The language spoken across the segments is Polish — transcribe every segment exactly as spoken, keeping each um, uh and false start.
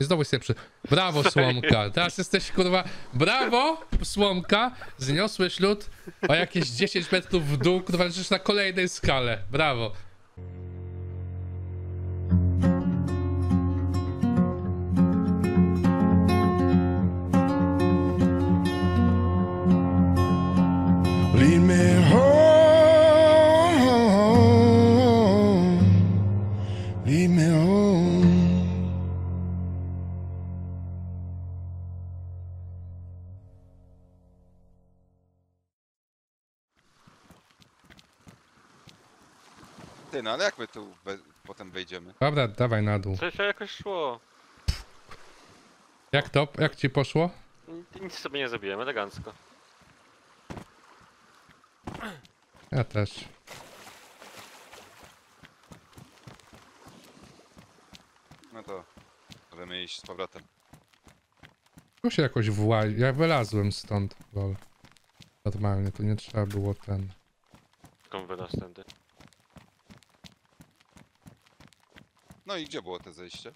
Znowu jestem przy... Brawo, Słomka. Teraz jesteś, kurwa... Brawo, Słomka. Zniosłeś lód o jakieś dziesięć metrów w dół, kurwa, leżysz na kolejnej skale. Brawo. Lead me home, lead me home. Ty, no ale jak my tu potem wejdziemy? Dobra, dawaj na dół. Coś jakoś szło. Jak to? Jak ci poszło? Nic sobie nie zrobiłem, elegancko. Ja też. No to możemy iść z powrotem. Tu się jakoś wła... Ja wylazłem stąd, lol. Normalnie, tu nie trzeba było ten... Skąd wylasz tędy? No i gdzie było to zejście?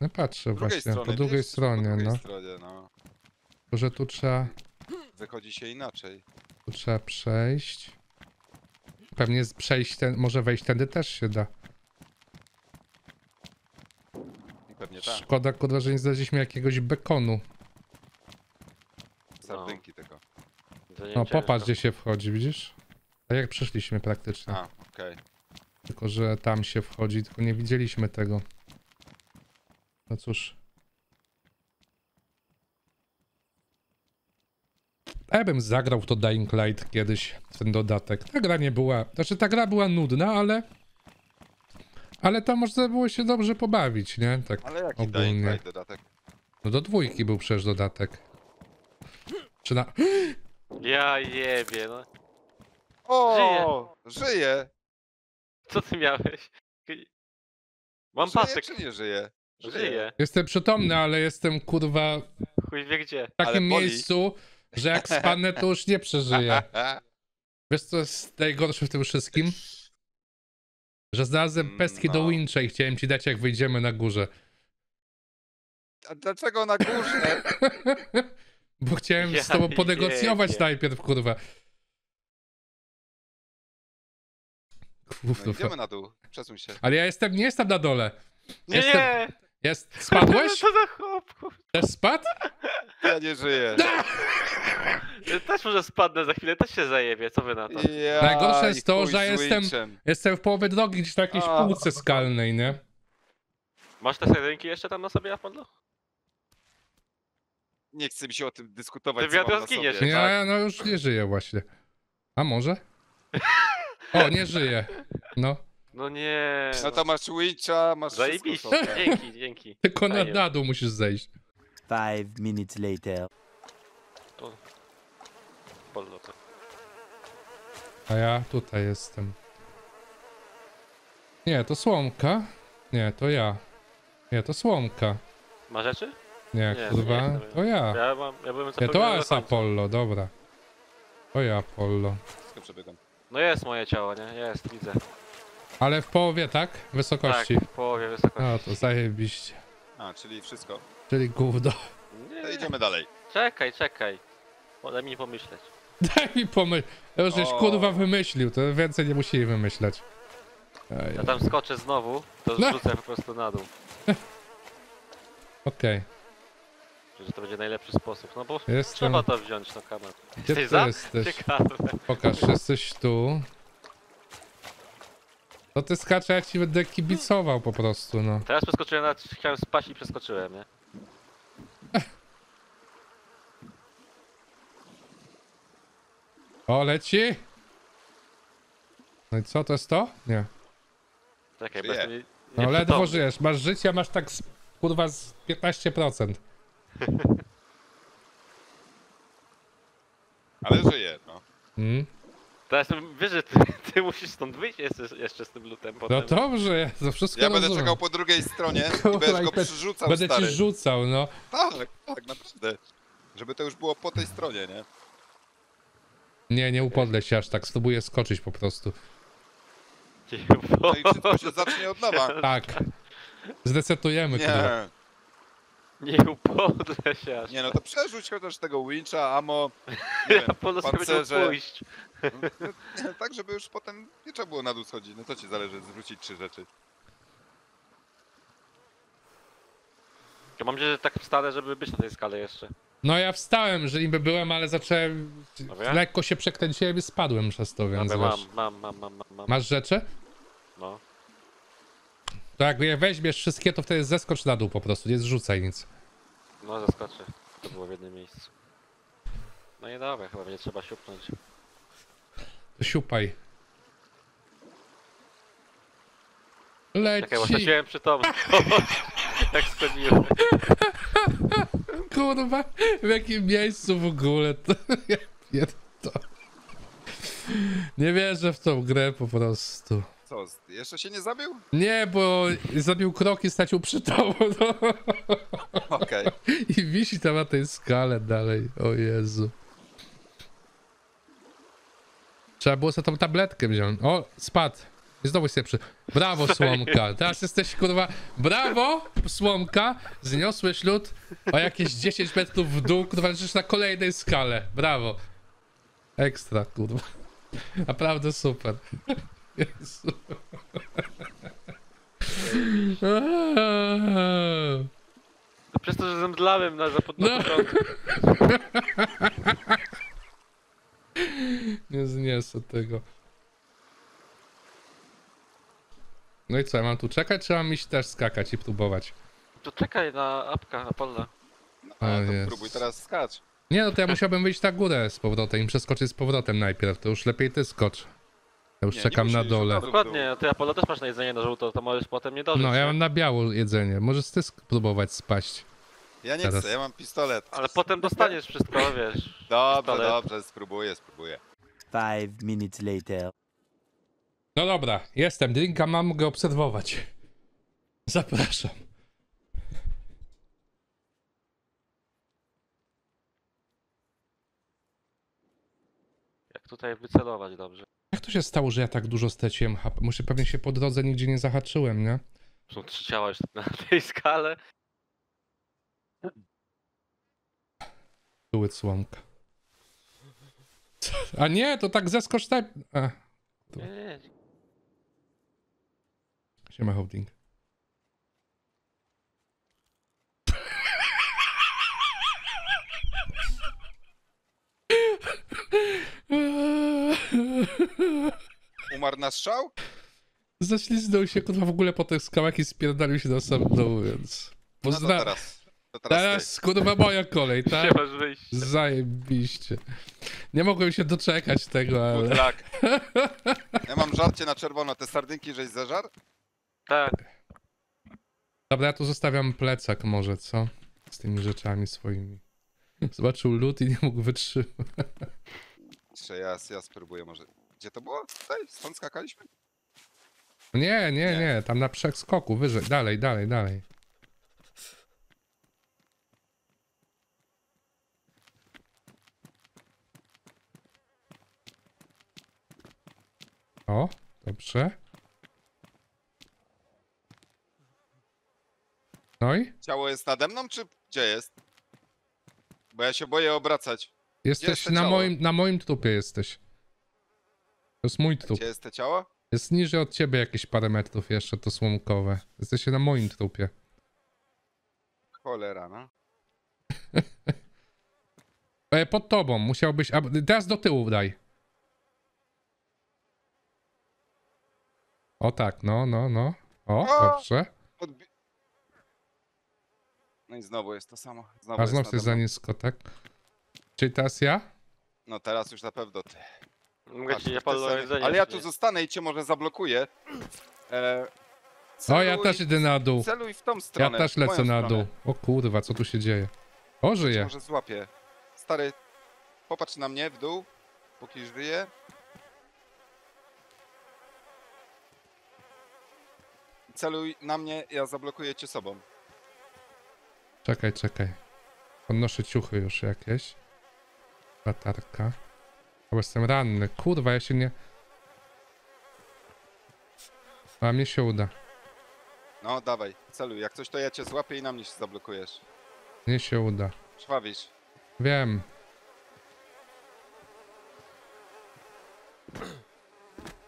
No patrzę właśnie, strony, po drugiej wiesz, stronie, po drugiej no. stronie, no. Może tu trzeba... Wychodzi się inaczej. Tu trzeba przejść. Pewnie przejść ten, może wejść tędy też się da. Pewnie tak. Szkoda, kurwa, że nie znaleźliśmy jakiegoś bekonu. Sardynki no. tego. No popatrz, gdzie się wchodzi, widzisz? Tak jak przyszliśmy praktycznie. A, okej. Okay. Tylko, że tam się wchodzi, tylko nie widzieliśmy tego. No cóż. Ja bym zagrał to Dying Light kiedyś, ten dodatek. Ta gra nie była... Znaczy ta gra była nudna, ale... Ale tam można było się dobrze pobawić, nie? Tak ale jaki ogólnie. Dying Light dodatek? No do dwójki był przecież dodatek. Czy na... Ja jebie, no. O, żyję. żyję! Co ty miałeś? Mam żyję, pasek. Czy nie żyję? Żyję. Żyję. Jestem przytomny, ale jestem kurwa... Chuj wie gdzie. W takim miejscu... Że jak spanę, to już nie przeżyję. Wiesz co jest najgorsze w tym wszystkim? Że znalazłem pestki no. do wincha i chciałem ci dać jak wyjdziemy na górze. A dlaczego na górze? Bo chciałem ja z tobą ponegocjować nie, nie. najpierw, kurwa. Kurwa. No, idziemy na dół, przesuń się. Ale ja jestem, nie jestem na dole. Nie! Jestem... Jest, spadłeś? Co za chłop? Też spadł? Ja nie żyję. Da! Też może spadnę za chwilę, też się zajebię, co wy na to? Ja, najgorsze jest to, że jestem, jestem w połowie drogi gdzieś na jakiejś A. półce skalnej, nie? Masz te sardynki jeszcze tam na sobie, Apollo? Nie chce mi się o tym dyskutować. Ty wiatr zginiesz, tak? Ja no już nie żyję właśnie. A może? O, nie żyję. No. No nie... No to masz Witcha, masz wszystko. Dzięki, dzięki. Tylko na, na dół musisz zejść. Five minutes later. To... A ja tutaj jestem. Nie, to Słomka. Nie, to ja. Nie, to Słomka. Ma rzeczy? Nie, nie kurwa, nie, to ja. Ja, mam, ja byłem nie, to jest Apollo, dobra. To ja, Apollo. Wszystko przebiegam. No jest moje ciało, nie? Jest, widzę. Ale w połowie, tak? Wysokości. Tak, w połowie wysokości. No to zajebiście. A, czyli wszystko. Czyli gówno. Nie. To idziemy dalej. Czekaj, czekaj. Daj mi pomyśleć. Daj mi pomyśleć. Ja już żeś kurwa wymyślił, to więcej nie musi wymyślać. Ej. Ja tam skoczę znowu, to no. rzucę po prostu na dół. Okej. Okay. Że to będzie najlepszy sposób, no bo Jestem... trzeba to wziąć na kamerę. Gdzie ty za? jesteś? Ciekawe. Pokaż, jesteś tu. No ty skacze, jak ci będę kibicował po prostu, no. Teraz przeskoczyłem, nawet chciałem spaść i przeskoczyłem, nie? O, leci! No i co, to jest to? Nie. Czekaj, bo nie, nie No ledwo żyjesz, masz życia, masz tak z, kurwa z piętnaście procent. Ale żyję, no. Mm. Teraz wiesz, że ty, ty musisz stąd wyjść jeszcze, jeszcze z tym lutem potem. No dobrze, ja to wszystko Ja rozumiem. będę czekał po drugiej stronie i będziesz go przerzucał, Będę stary. ci rzucał, no. Tak, tak, naprawdę. Żeby to już było po tej stronie, nie? Nie, nie upodlę się aż tak, spróbuję skoczyć po prostu. No i wszystko się zacznie od nowa. Tak. Zdecydujemy, kurwa. Nie upodlę się aż. Nie no, to przerzuć chociaż tego wincha, ammo, nie wiem, Apollo pancerze. Pójść. No, no, tak, żeby już potem nie trzeba było na dół schodzić. No co ci zależy, zwrócić trzy rzeczy. Ja mam nadzieję, że tak wstanę, żeby być na tej skale jeszcze. No ja wstałem, że niby byłem, ale zacząłem... Dobra. Lekko się przekręciłem i spadłem przez to, więc Dobra, wiesz. Mam, mam, mam, mam, mam. Masz rzeczy? No. To jak je weźmiesz wszystkie, to wtedy zeskocz na dół po prostu, nie zrzucaj nic. No zaskoczę, to było w jednym miejscu. No nie dobra, chyba będzie trzeba siupnąć. To siupaj. Leci. Czekaj, bo straciłem przytomność. Tak skończyłem. Kurwa, w jakim miejscu w ogóle to... Ja to... Nie wierzę w tą grę po prostu. Co, jeszcze się nie zabił? Nie, bo zrobił krok i stracił przytomność. No. Okej. Okay. I wisi tam na tej skale dalej, o Jezu. Trzeba było sobie tą tabletkę wziąć. O, spadł. I znowu się przy... Brawo, Słomka. Teraz jesteś, kurwa... Brawo, Słomka. Zniosłeś lód o jakieś dziesięć metrów w dół, kurwa, leżysz na kolejnej skale. Brawo. Ekstra, kurwa. Naprawdę super. Jezu. To przez to, że zemdlałem na zachodnią no. Nie zniosę tego. No i co, ja mam tu czekać, czy mam iść też skakać i próbować? To czekaj na apka, na Apollo. No, ale to próbuj teraz skacz. Nie no, to ja musiałbym wyjść na górę z powrotem i przeskoczyć z powrotem najpierw, to już lepiej ty skocz. Ja już nie, czekam nie na dole. Dokładnie, a ty Apollo też masz na jedzenie na żółto, to możesz potem nie dożyć. No, ja mam na biało jedzenie, możesz ty spróbować spaść. Ja nie teraz. Chcę, ja mam pistolet. Ale potem dostaniesz wszystko, wiesz. Dobrze, pistolet. Dobrze, spróbuję, spróbuję. Five minutes later. No dobra, jestem, drinka mam, go obserwować. Zapraszam. Jak tutaj wycelować dobrze? Jak to się stało, że ja tak dużo straciłem H P? Muszę pewnie się po drodze nigdzie nie zahaczyłem, nie? Są trzy ciała już na tej skale. Były słomka. A nie, to tak zeskocz tak... Nie, nie, nie. Siema holding. Umarł na strzał? Zaśliznął się kurwa w ogóle po tych skałach i spierdalił się na sam dół, więc... Pozna... No to teraz. To teraz teraz kurwa moja kolej, tak? Zajebiście. Nie mogłem się doczekać tego, ale... Tak. Ja mam żarcie na czerwono, te sardynki żeś zażarł? Tak. Dobra, ja tu zostawiam plecak może, co? Z tymi rzeczami swoimi. Zobaczył lód i nie mógł wytrzymać. Jeszcze ja, ja spróbuję może... Gdzie to było? Tutaj? Stąd skakaliśmy? Nie, nie, nie, nie. Tam na przeskoku, wyżej. Dalej, dalej, dalej. O, dobrze. No i? Ciało jest nade mną, czy gdzie jest? Bo ja się boję obracać. Jesteś jest na, moim, na moim trupie jesteś. To jest mój trup. Gdzie jest to ciało? Jest niżej od ciebie jakieś parę metrów jeszcze, to słomkowe. Jesteś na moim trupie. Cholera, no. Pod tobą musiałbyś... A, teraz do tyłu daj. O tak, no, no, no. O, o! Dobrze. Odbi no i znowu jest to samo. Znowu A znowu jest za nisko, tak? Czyli teraz ja? No teraz już na pewno ty. Mogę ci nie Apollo jedzenie. Ale ja tu zostanę i cię może zablokuję. E, o, ja też idę na dół. Celuj w tą stronę. Ja też lecę na dół. O kurwa, co tu się dzieje? O, żyje. Może złapię. Stary, popatrz na mnie w dół, póki żyje. Celuj na mnie, ja zablokuję cię sobą. Czekaj, czekaj. Podnoszę ciuchy już jakieś. Latarka. Bo jestem ranny. Kurwa, ja się nie... A mnie się uda. No, dawaj. Celuj. Jak coś, to ja cię złapię i na mnie się zablokujesz. Nie się uda. Sławisz. Wiem.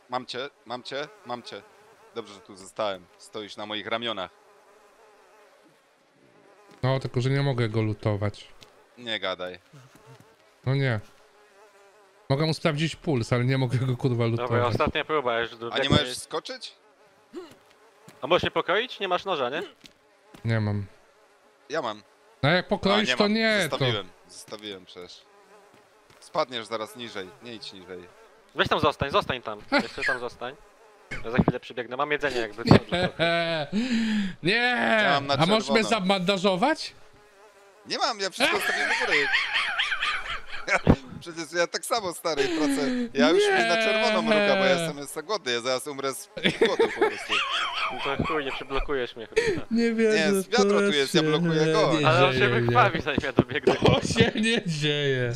Mam cię, mam cię, mam cię. Dobrze, że tu zostałem. Stoisz na moich ramionach. No, tylko że nie mogę go lutować. Nie gadaj. No nie. Mogę mu sprawdzić puls, ale nie mogę go kurwa lutować. Dobra, ostatnia próba. Już do... A nie możesz skoczyć? A możesz się pokroić? Nie masz noża, nie? Nie mam. Ja mam. No jak pokroisz, to nie. Zostawiłem, to... zostawiłem przecież. Spadniesz zaraz niżej, nie idź niżej. Weź tam zostań, zostań tam. Jeszcze tam zostań. Ja za chwilę przybiegnę, mam jedzenie jakby. Nie! Nie. Ja mam na czerwono. A możesz mnie zabandażować? Nie mam, ja wszystko zostawiłem do góry. Przecież ja tak samo, stary, pracę. Ja już mi na czerwono mruga, bo ja jestem jest głodny, ja zaraz umrę z głodu po prostu. No to chuj, nie przyblokujesz mnie chyba. Nie wiem. Nie, z wiadro tu jest, ja blokuję go. Ale on się wykrwawi, zanim ja dobiegnę. To się nie dzieje.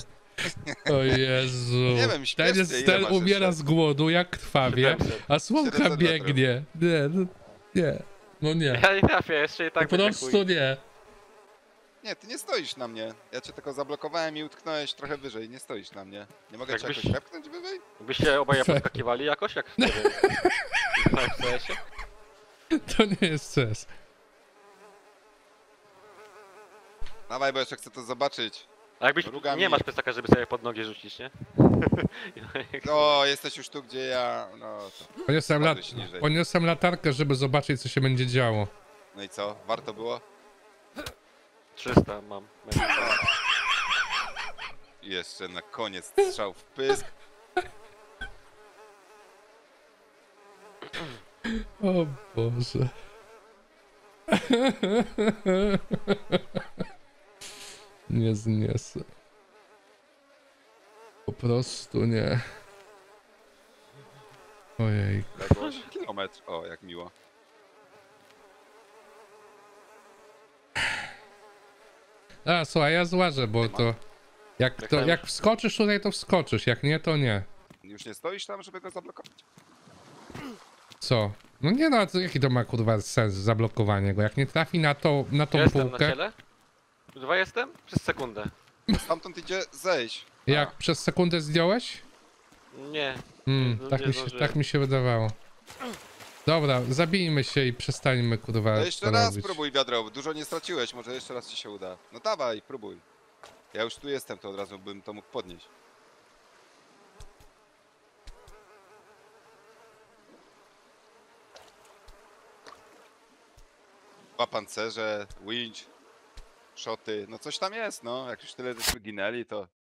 O Jezu. Nie wiem, ten jest, ten umiera jeszcze? Z głodu, jak krwawie, a słomka biegnie. Nie, no, nie. No nie. Ja nie trafię, jeszcze i tak po prostu nie. Nie, ty nie stoisz na mnie. Ja cię tylko zablokowałem i utknąłeś trochę wyżej. Nie stoisz na mnie. Nie mogę tak cię byś... jakoś wepchnąć wyżej? Byście obaj podskakiwali jakoś, jak wtedy. Tak, w sensie? To nie jest sens. Dawaj, bo jeszcze chcę to zobaczyć. A jakbyś Rugami... nie masz pestaka, żeby sobie pod nogi rzucić, nie? No, jesteś już tu, gdzie ja... No, to... Poniosłem, lat... Poniosłem latarkę, żeby zobaczyć, co się będzie działo. No i co? Warto było? trzysta mam. Jeszcze na koniec strzał w pysk. O Boże. Nie zniesę. Po prostu nie. Ojej. Kilometr. O, jak miło. A, słuchaj, ja złażę, bo to... Jak, to, jak wskoczysz tutaj, to wskoczysz. Jak nie, to nie. Już nie stoisz tam, żeby go zablokować? Co? No nie no, to jaki to ma kurwa sens zablokowanie go? Jak nie trafi na, to, na tą jestem półkę... Jestem na ciele? Dwa jestem? Przez sekundę. Stamtąd idzie zejść. A. Jak? Przez sekundę zdjąłeś? Nie. Mm, nie tak, mi się, tak mi się wydawało. Dobra, zabijmy się i przestańmy kurwa. No jeszcze raz robić. Próbuj wiadro, dużo nie straciłeś, może jeszcze raz ci się uda. No dawaj, próbuj. Ja już tu jestem, to od razu bym to mógł podnieść. Dwa pancerze, winch, szoty, no coś tam jest, no. Jak już tyle ginęli, to